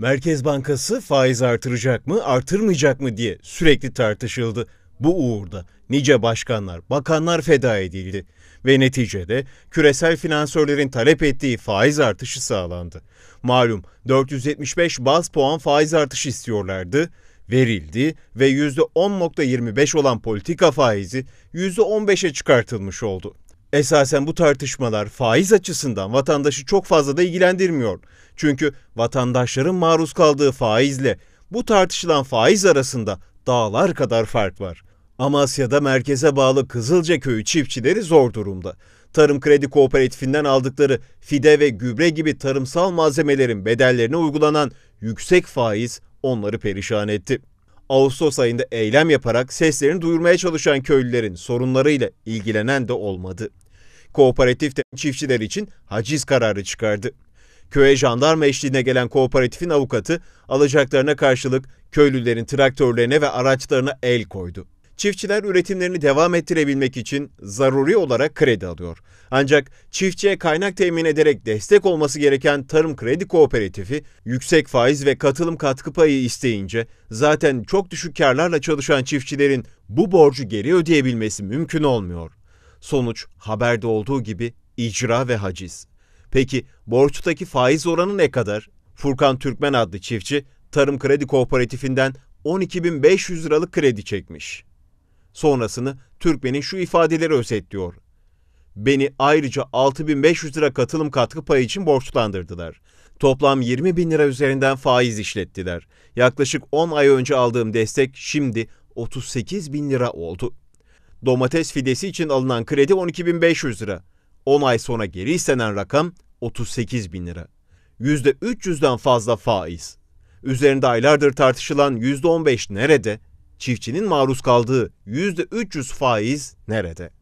Merkez Bankası faiz artıracak mı, artırmayacak mı diye sürekli tartışıldı. Bu uğurda nice başkanlar, bakanlar feda edildi ve neticede küresel finansörlerin talep ettiği faiz artışı sağlandı. Malum 475 baz puan faiz artışı istiyorlardı, verildi ve %10.25 olan politika faizi %15'e çıkartılmış oldu. Esasen bu tartışmalar faiz açısından vatandaşı çok fazla da ilgilendirmiyor. Çünkü vatandaşların maruz kaldığı faizle bu tartışılan faiz arasında dağlar kadar fark var. Amasya'da merkeze bağlı Kızılca Köyü çiftçileri zor durumda. Tarım Kredi Kooperatifinden aldıkları fide ve gübre gibi tarımsal malzemelerin bedellerine uygulanan yüksek faiz onları perişan etti. Ağustos ayında eylem yaparak seslerini duyurmaya çalışan köylülerin sorunlarıyla ilgilenen de olmadı. Kooperatif de çiftçiler için haciz kararı çıkardı. Köye jandarma eşliğine gelen kooperatifin avukatı alacaklarına karşılık köylülerin traktörlerine ve araçlarına el koydu. Çiftçiler üretimlerini devam ettirebilmek için zaruri olarak kredi alıyor. Ancak çiftçiye kaynak temin ederek destek olması gereken Tarım Kredi Kooperatifi yüksek faiz ve katılım katkı payı isteyince zaten çok düşük karlarla çalışan çiftçilerin bu borcu geri ödeyebilmesi mümkün olmuyor. Sonuç haberde olduğu gibi icra ve haciz. Peki borçtaki faiz oranı ne kadar? Furkan Türkmen adlı çiftçi Tarım Kredi Kooperatifinden 12.500 liralık kredi çekmiş. Sonrasını Türkmen'in şu ifadeleri özetliyor. Beni ayrıca 6.500 lira katılım katkı payı için borçlandırdılar. Toplam 20.000 lira üzerinden faiz işlettiler. Yaklaşık 10 ay önce aldığım destek şimdi 38.000 lira oldu. Domates fidesi için alınan kredi 12.500 lira. 10 ay sonra geri istenen rakam 38.000 lira. %300'den fazla faiz. Üzerinde aylardır tartışılan %15 nerede? Çiftçinin maruz kaldığı %300 faiz nerede?